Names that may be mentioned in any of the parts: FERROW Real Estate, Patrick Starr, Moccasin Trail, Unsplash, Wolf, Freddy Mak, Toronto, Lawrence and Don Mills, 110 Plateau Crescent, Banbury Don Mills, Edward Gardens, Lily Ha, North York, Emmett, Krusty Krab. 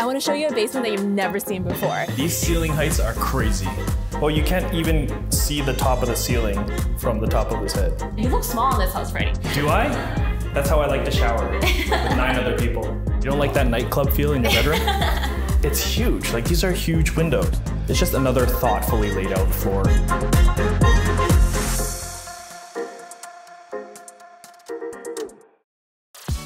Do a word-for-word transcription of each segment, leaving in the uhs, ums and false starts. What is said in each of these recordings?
I want to show you a basement that you've never seen before. These ceiling heights are crazy. Well, you can't even see the top of the ceiling from the top of his head. You look small in this house, Freddy. Do I? That's how I like to shower, with nine other people. You don't like that nightclub feel in your bedroom? It's huge, like these are huge windows. It's just another thoughtfully laid out floor.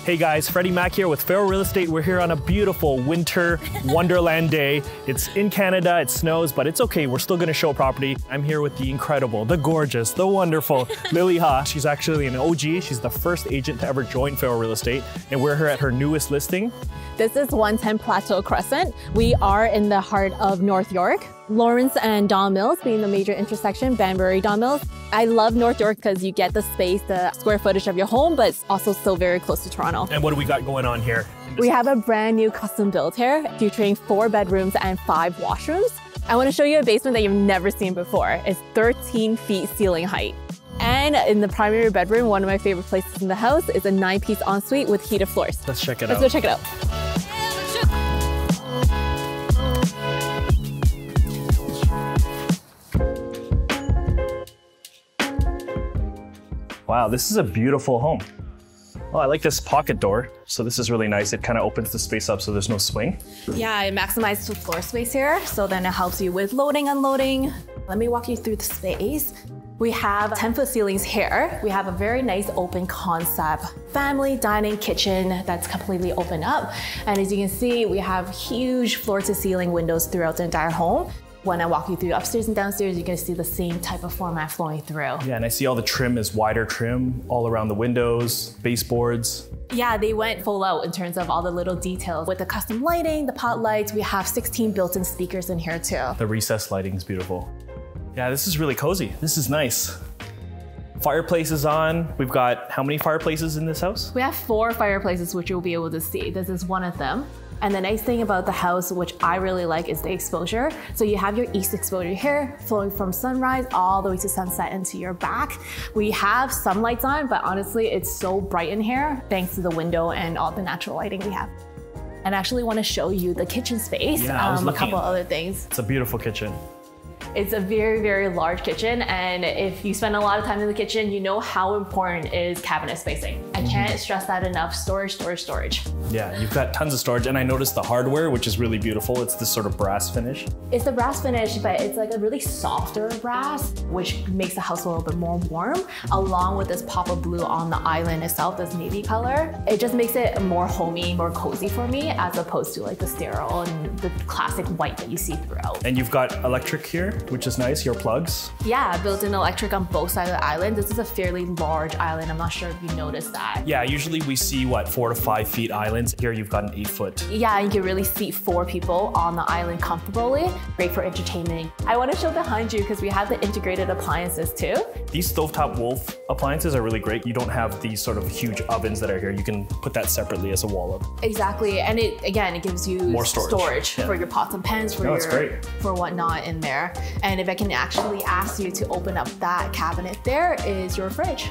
Hey guys, Freddy Mak here with FERROW Real Estate. We're here on a beautiful winter wonderland day. It's in Canada, it snows, but it's okay. We're still gonna show property. I'm here with the incredible, the gorgeous, the wonderful Lily Ha. She's actually an O G. She's the first agent to ever join FERROW Real Estate. And we're here at her newest listing. This is one ten Plateau Crescent. We are in the heart of North York. Lawrence and Don Mills being the major intersection, Banbury Don Mills. I love North York because you get the space, the square footage of your home, but it's also still very close to Toronto. And what do we got going on here? We have a brand new custom build here featuring four bedrooms and five washrooms. I want to show you a basement that you've never seen before. It's thirteen feet ceiling height. And in the primary bedroom, one of my favorite places in the house, is a nine-piece ensuite with heated floors. Let's check it out. Let's go check it out. Wow, this is a beautiful home. Well, I like this pocket door. So this is really nice. It kind of opens the space up so there's no swing. Yeah, it maximizes the floor space here. So then it helps you with loading, unloading. Let me walk you through the space. We have ten foot ceilings here. We have a very nice open concept family dining kitchen that's completely open up. And as you can see, we have huge floor to ceiling windows throughout the entire home. When I walk you through upstairs and downstairs, you're gonna see the same type of format flowing through. Yeah, and I see all the trim is wider trim all around the windows, baseboards. Yeah, they went full out in terms of all the little details. With the custom lighting, the pot lights, we have sixteen built-in speakers in here too. The recessed lighting is beautiful. Yeah, this is really cozy. This is nice. Fireplace is on. We've got how many fireplaces in this house? We have four fireplaces, which you'll be able to see. This is one of them. And the nice thing about the house, which I really like, is the exposure. So you have your east exposure here, flowing from sunrise all the way to sunset into your back. We have some lights on, but honestly, it's so bright in here, thanks to the window and all the natural lighting we have. And I actually want to show you the kitchen space, yeah, um, a couple other things. It's a beautiful kitchen. It's a very, very large kitchen, and if you spend a lot of time in the kitchen, you know how important is cabinet spacing. I can't stress that enough. Storage, storage, storage. Yeah, you've got tons of storage, and I noticed the hardware, which is really beautiful. It's this sort of brass finish. It's the brass finish, but it's like a really softer brass, which makes the house a little bit more warm, along with this pop of blue on the island itself, this navy color. It just makes it more homey, more cozy for me, as opposed to like the sterile and the classic white that you see throughout. And you've got electric here, which is nice, your plugs. Yeah, built-in electric on both sides of the island. This is a fairly large island. I'm not sure if you noticed that. Yeah, usually we see, what, four to five feet islands. Here you've got an eight foot. Yeah, and you can really seat four people on the island comfortably. Great for entertaining. I want to show behind you because we have the integrated appliances too. These stovetop Wolf appliances are really great. You don't have these sort of huge ovens that are here. You can put that separately as a wall up. Exactly, and it again, it gives you more storage, storage yeah. for your pots and pans, for no, your, it's great. for whatnot in there. And if I can actually ask you to open up that cabinet, there is your fridge.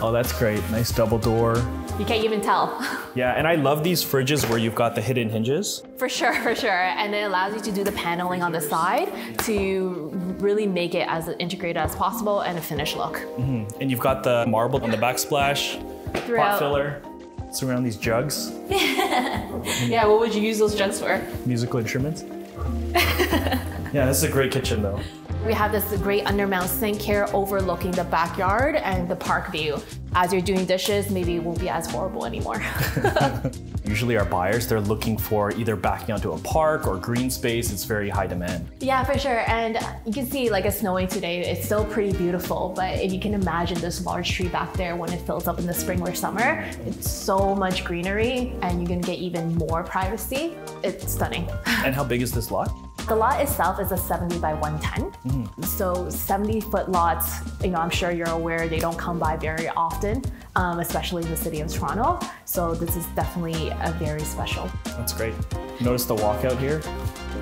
Oh, that's great. Nice double door. You can't even tell. Yeah, and I love these fridges where you've got the hidden hinges. For sure, for sure. And it allows you to do the paneling on the side to really make it as integrated as possible and a finished look. Mm-hmm. And you've got the marble on the backsplash, pot filler. Surround these jugs. Yeah, what would you use those jugs for? Musical instruments. Yeah, this is a great kitchen though. We have this great undermount sink here overlooking the backyard and the park view. As you're doing dishes, maybe it won't be as horrible anymore. Usually our buyers, they're looking for either backing onto a park or green space. It's very high demand. Yeah, for sure. And you can see, like, it's snowing today. It's still pretty beautiful, but if you can imagine this large tree back there when it fills up in the spring or summer, it's so much greenery and you're gonna get even more privacy. It's stunning. And how big is this lot? The lot itself is a seventy by one ten. Mm-hmm. So seventy foot lots, you know, I'm sure you're aware they don't come by very often, um, especially in the city of Toronto. So this is definitely a very special. That's great. Notice the walkout here?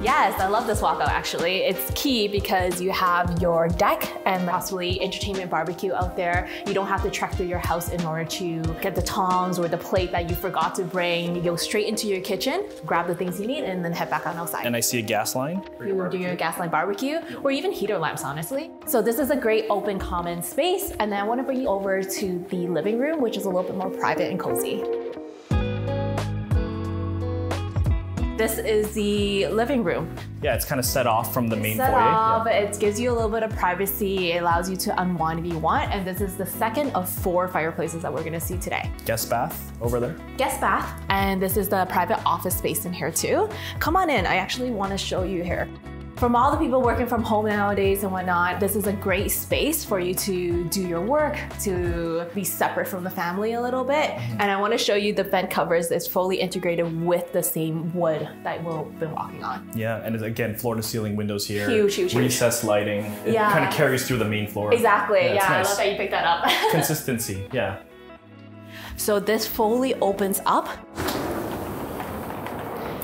Yes, I love this walkout actually. It's key because you have your deck and possibly entertainment barbecue out there. You don't have to trek through your house in order to get the tongs or the plate that you forgot to bring. You go straight into your kitchen, grab the things you need, and then head back on outside. And I see a gas line. You will do your gas line barbecue or even heater lamps, honestly. So this is a great open common space. And then I want to bring you over to the living room, which is a little bit more private and cozy. This is the living room. Yeah, it's kind of set off from the it's main set foyer. Off, yeah. It gives you a little bit of privacy. It allows you to unwind if you want. And this is the second of four fireplaces that we're gonna see today. Guest bath over there. Guest bath. And this is the private office space in here too. Come on in, I actually wanna show you here. From all the people working from home nowadays and whatnot, this is a great space for you to do your work, to be separate from the family a little bit. And I want to show you the bed covers that's fully integrated with the same wood that we've been walking on. Yeah, and again, floor to ceiling windows here. Huge, huge, huge. Recessed lighting. It yeah. kind of carries through the main floor. Exactly, yeah, yeah nice. I love that you picked that up. Consistency, yeah. So this fully opens up.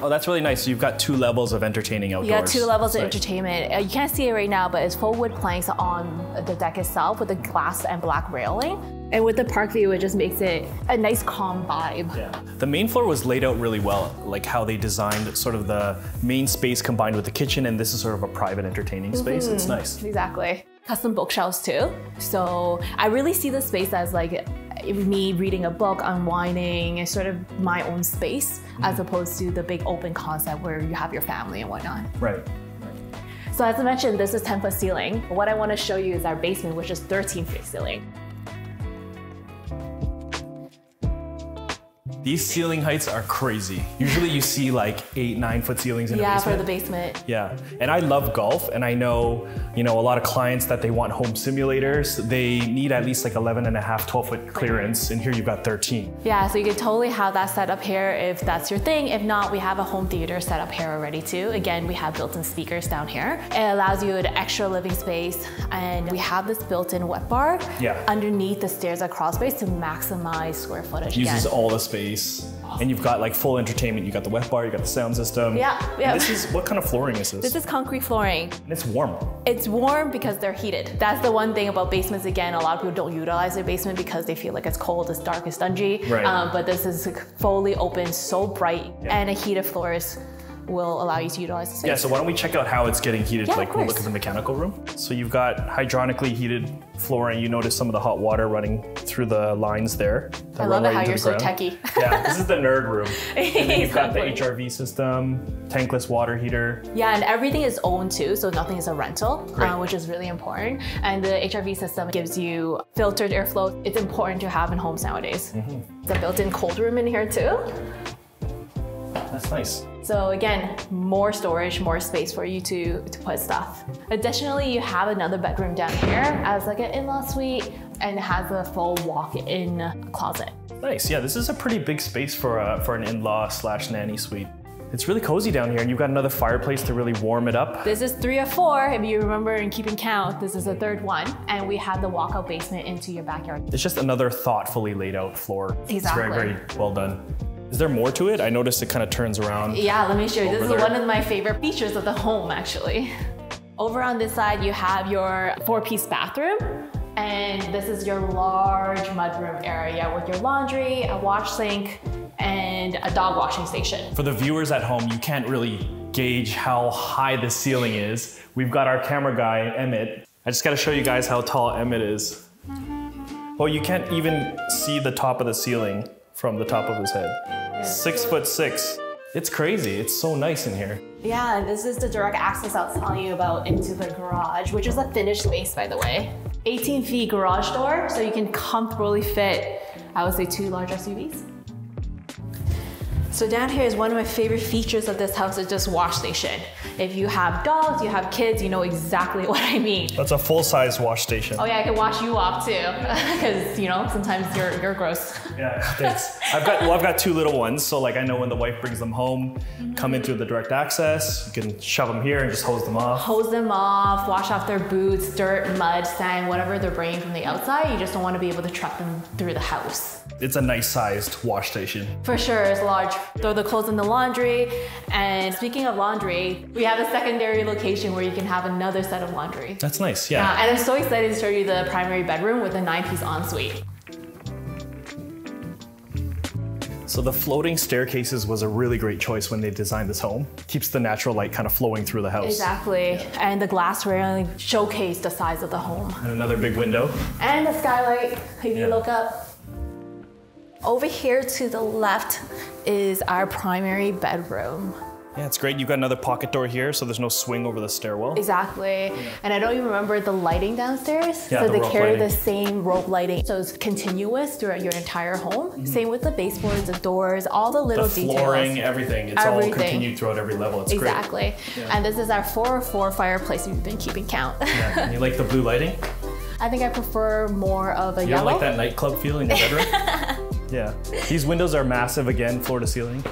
Oh, that's really nice. So you've got two levels of entertaining outdoors. Yeah, two levels Sorry. of entertainment. You can't see it right now, but it's full wood planks on the deck itself with the glass and black railing. And with the park view, it just makes it a nice calm vibe. Yeah. The main floor was laid out really well, like how they designed sort of the main space combined with the kitchen, and this is sort of a private entertaining space. Mm-hmm. It's nice. Exactly. Custom bookshelves too. So I really see this space as like me reading a book, unwinding, sort of my own space, mm-hmm. as opposed to the big open concept where you have your family and whatnot. Right. right. So as I mentioned, this is ten foot ceiling. What I want to show you is our basement, which is thirteen foot ceiling. These ceiling heights are crazy. Usually you see like eight, nine foot ceilings in yeah, a basement. Yeah, for the basement. Yeah, and I love golf, and I know, you know, a lot of clients that they want home simulators, they need at least like eleven and a half, twelve foot clearance, and here you've got thirteen. Yeah, so you could totally have that set up here if that's your thing. If not, we have a home theater set up here already too. Again, we have built-in speakers down here. It allows you an extra living space, and we have this built-in wet bar yeah. underneath the stairs at crawl space to maximize square footage. It uses again. all the space. And you've got like full entertainment. You got the wet bar, you got the sound system. Yeah, yeah. And this is, what kind of flooring is this? This is concrete flooring. And it's warm. It's warm because they're heated. That's the one thing about basements. Again, a lot of people don't utilize their basement because they feel like it's cold, it's dark, it's dingy. Right. Um, but this is fully open, so bright, yeah. and a heated floor is will allow you to utilize the space. Yeah, so why don't we check out how it's getting heated? Yeah, like we'll look at the mechanical room. So you've got hydronically heated flooring. You notice some of the hot water running through the lines there. I love it how you're so techie. Yeah, this is the nerd room. And then you've got the H R V system, tankless water heater. Yeah, and everything is owned too, so nothing is a rental, uh, which is really important. And the H R V system gives you filtered airflow. It's important to have in homes nowadays. Mm-hmm. There's a built-in cold room in here too. That's nice. So again, more storage, more space for you to, to put stuff. Additionally, you have another bedroom down here as like an in-law suite, and has a full walk-in closet. Nice, yeah, this is a pretty big space for, a, for an in-law slash nanny suite. It's really cozy down here, and you've got another fireplace to really warm it up. This is three or four, if you remember in keeping count, this is the third one, and we have the walkout basement into your backyard. It's just another thoughtfully laid out floor. Exactly. It's very, very well done. Is there more to it? I noticed it kind of turns around. Yeah, let me show you. This is there. one of my favorite features of the home, actually. Over on this side, you have your four-piece bathroom, and this is your large mudroom area with your laundry, a wash sink, and a dog washing station. For the viewers at home, you can't really gauge how high the ceiling is. We've got our camera guy, Emmett. I just got to show you guys how tall Emmett is. Oh, you can't even see the top of the ceiling from the top of his head. Six foot six. It's crazy, it's so nice in here. Yeah, and this is the direct access I was telling you about into the garage, which is a finished space, by the way. eighteen feet garage door, so you can comfortably fit, I would say, two large S U Vs. So down here is one of my favorite features of this house, is just wash station. If you have dogs, you have kids, you know exactly what I mean. That's a full-size wash station. Oh yeah, I can wash you off too, because you know sometimes you're you're gross. Yeah, thanks. I've got well, I've got two little ones, so like I know when the wife brings them home, mm-hmm. come in through the direct access, you can shove them here and just hose them off. Hose them off, wash off their boots, dirt, mud, sand, whatever they're bringing from the outside. You just don't want to be able to truck them through the house. It's a nice-sized wash station. For sure, it's large. throw the clothes in the laundry. And speaking of laundry, we have a secondary location where you can have another set of laundry. That's nice, yeah. Uh, and I'm so excited to show you the primary bedroom with a nine-piece ensuite. So the floating staircases was a really great choice when they designed this home. Keeps the natural light kind of flowing through the house. Exactly. Yeah. And the glass railing showcased the size of the home. And another big window. And a skylight if yeah. you look up. Over here to the left is our primary bedroom. Yeah, it's great. You've got another pocket door here, so there's no swing over the stairwell. Exactly. And I don't even remember the lighting downstairs. Yeah, so the they carry lighting. the same rope lighting. So it's continuous throughout your entire home. Mm-hmm. Same with the baseboards, the doors, all the little the flooring, details. everything. It's everything. all continued throughout every level. It's exactly. great. Exactly. Yeah. And this is our four oh four fireplace. We've been keeping count. Yeah. And you like the blue lighting? I think I prefer more of a you yellow. You don't like that nightclub feel in your bedroom? Yeah. These windows are massive again, floor to ceiling.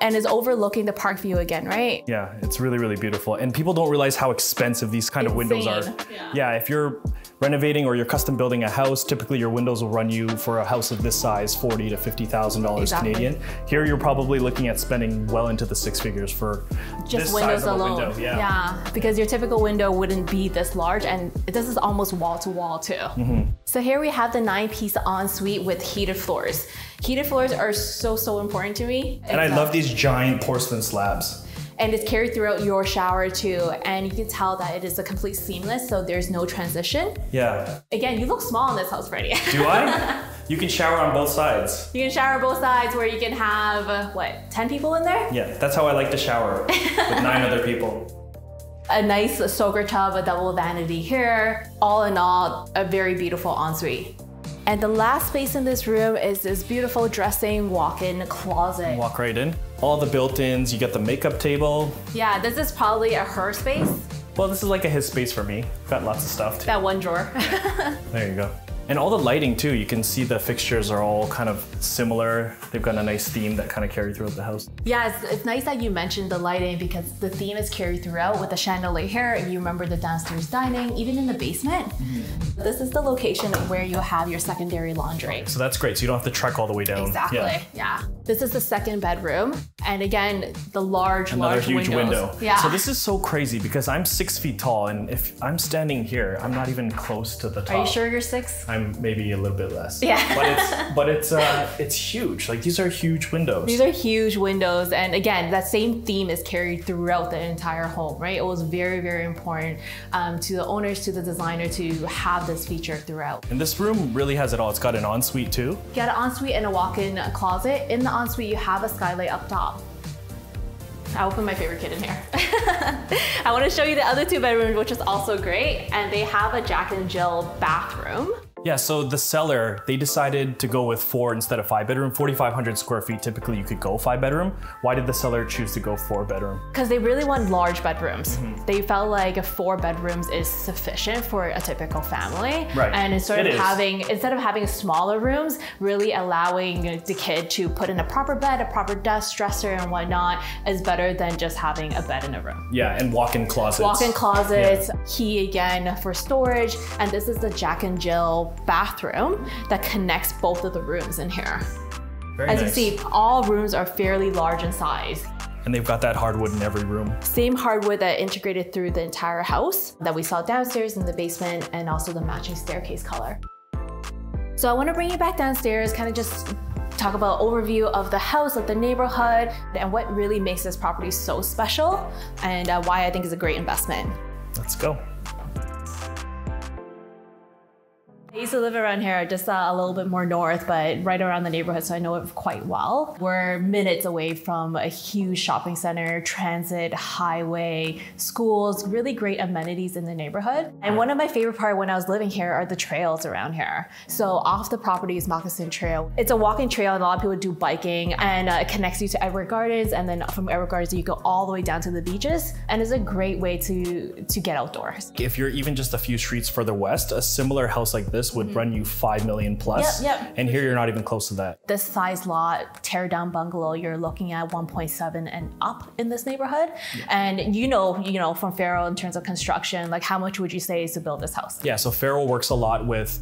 And is overlooking the park view again, right? Yeah, it's really, really beautiful. And people don't realize how expensive these kind Insane. of windows are. Yeah. yeah, if you're renovating or you're custom building a house, typically your windows will run you for a house of this size, forty to fifty thousand dollars exactly. Canadian. Here you're probably looking at spending well into the six figures for just this windows size alone. Window. Yeah. yeah, because your typical window wouldn't be this large, and this is almost wall to wall too. Mm-hmm. So here we have the nine-piece ensuite with heated floors. Heated floors are so, so important to me. And it's I love these giant porcelain slabs. And it's carried throughout your shower too. And you can tell that it is a complete seamless, so there's no transition. Yeah. Again, you look small in this house, Freddy. Do I? You can shower on both sides. You can shower on both sides where you can have, uh, what, ten people in there? Yeah, that's how I like to shower, with nine other people. A nice soaker tub, a double vanity here. All in all, a very beautiful ensuite. And the last space in this room is this beautiful dressing walk-in closet. Walk right in. All the built-ins, you got the makeup table. Yeah, this is probably a her space. Well, this is like a his space for me. Got lots of stuff too. That one drawer. There you go. And all the lighting too, you can see the fixtures are all kind of similar. They've got a nice theme that kind of carried throughout the house. Yeah, it's, it's nice that you mentioned the lighting because the theme is carried throughout with the chandelier here. And you remember the downstairs dining, even in the basement. Mm-hmm. This is the location where you have your secondary laundry. So that's great. So you don't have to trek all the way down. Exactly, yeah. yeah. This is the second bedroom. And again, the large, Another large huge windows. window. Yeah. So this is so crazy because I'm six feet tall. And if I'm standing here, I'm not even close to the top. Are you sure you're six? I'm maybe a little bit less. Yeah. But it's but it's uh, it's huge. Like these are huge windows. These are huge windows, and again, that same theme is carried throughout the entire home, right? It was very very important um, to the owners, to the designer, to have this feature throughout. And this room really has it all. It's got an ensuite too. You got an ensuite and a walk-in closet. In the ensuite, you have a skylight up top. I opened my favorite kid in here. I want to show you the other two bedrooms, which is also great, and they have a Jack and Jill bathroom. Yeah, so the seller, they decided to go with four instead of five bedroom, forty-five hundred square feet. Typically you could go five bedroom. Why did the seller choose to go four bedroom? Because they really want large bedrooms. Mm-hmm. They felt like four bedrooms is sufficient for a typical family. Right. And instead of having, instead of having smaller rooms, really allowing the kid to put in a proper bed, a proper desk, dresser and whatnot is better than just having a bed in a room. Yeah, and walk-in closets. Walk-in closets, yeah. Key again for storage. And this is the Jack and Jill bathroom that connects both of the rooms in here. Very As nice. you see, all rooms are fairly large in size. And they've got that hardwood in every room. Same hardwood that integrated through the entire house that we saw downstairs in the basement and also the matching staircase color. So I want to bring you back downstairs, kind of just talk about overview of the house, of the neighborhood, and what really makes this property so special and uh, why I think it's a great investment. Let's go. I used to live around here, just uh, a little bit more north, but right around the neighborhood, so I know it quite well. We're minutes away from a huge shopping center, transit, highway, schools, really great amenities in the neighborhood. And one of my favorite parts when I was living here are the trails around here. So off the property is Moccasin Trail. It's a walking trail and a lot of people do biking, and uh, it connects you to Edward Gardens, and then from Edward Gardens you go all the way down to the beaches, and it's a great way to, to get outdoors. If you're even just a few streets further west, a similar house like this would run you five million plus. Yep, yep. And here you're not even close to that. This size lot, tear down bungalow, you're looking at one point seven and up in this neighborhood. Yeah. And you know, you know, from FERROW in terms of construction, like how much would you say is to build this house? Yeah, so FERROW works a lot with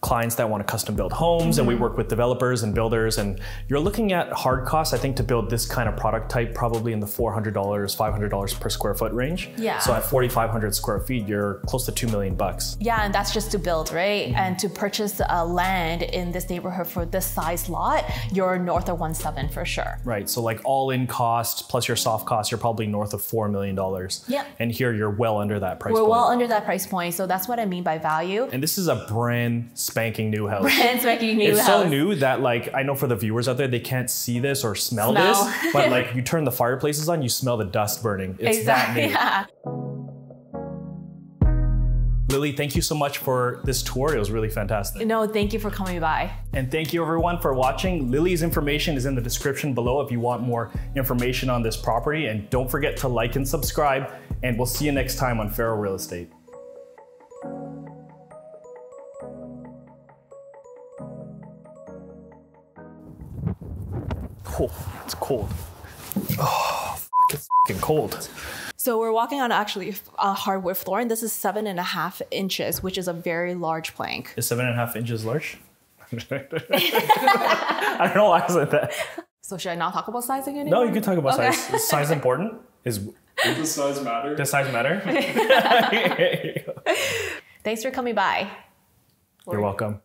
clients that want to custom build homes, and we work with developers and builders, and you're looking at hard costs, I think, to build this kind of product type probably in the four hundred, five hundred dollars per square foot range. Yeah. So at forty-five hundred square feet, you're close to two million bucks. Yeah, and that's just to build, right? And to purchase uh, land in this neighborhood for this size lot, you're north of one seven for sure. Right, so like all in cost plus your soft cost, you're probably north of four million dollars. Yeah. And here you're well under that price We're point. We're well under that price point, so that's what I mean by value. And this is a brand spanking new house. Brand spanking new house. It's so new that, like, I know for the viewers out there, they can't see this or smell, smell. this, but like you turn the fireplaces on, you smell the dust burning. It's exactly. that new. Yeah. Lily, thank you so much for this tour. It was really fantastic. No, thank you for coming by. And thank you everyone for watching. Lily's information is in the description below if you want more information on this property. And don't forget to like and subscribe. And we'll see you next time on FERROW Real Estate. Cool, it's cold. Oh, f it's f***ing cold. So we're walking on actually a hardwood floor, and this is seven and a half inches, which is a very large plank. Is seven and a half inches large? I don't know why I said that. So should I not talk about sizing anymore? No, you can talk about okay. size. Is size important? Is, does size matter? Does size matter? Thanks for coming by. You're welcome.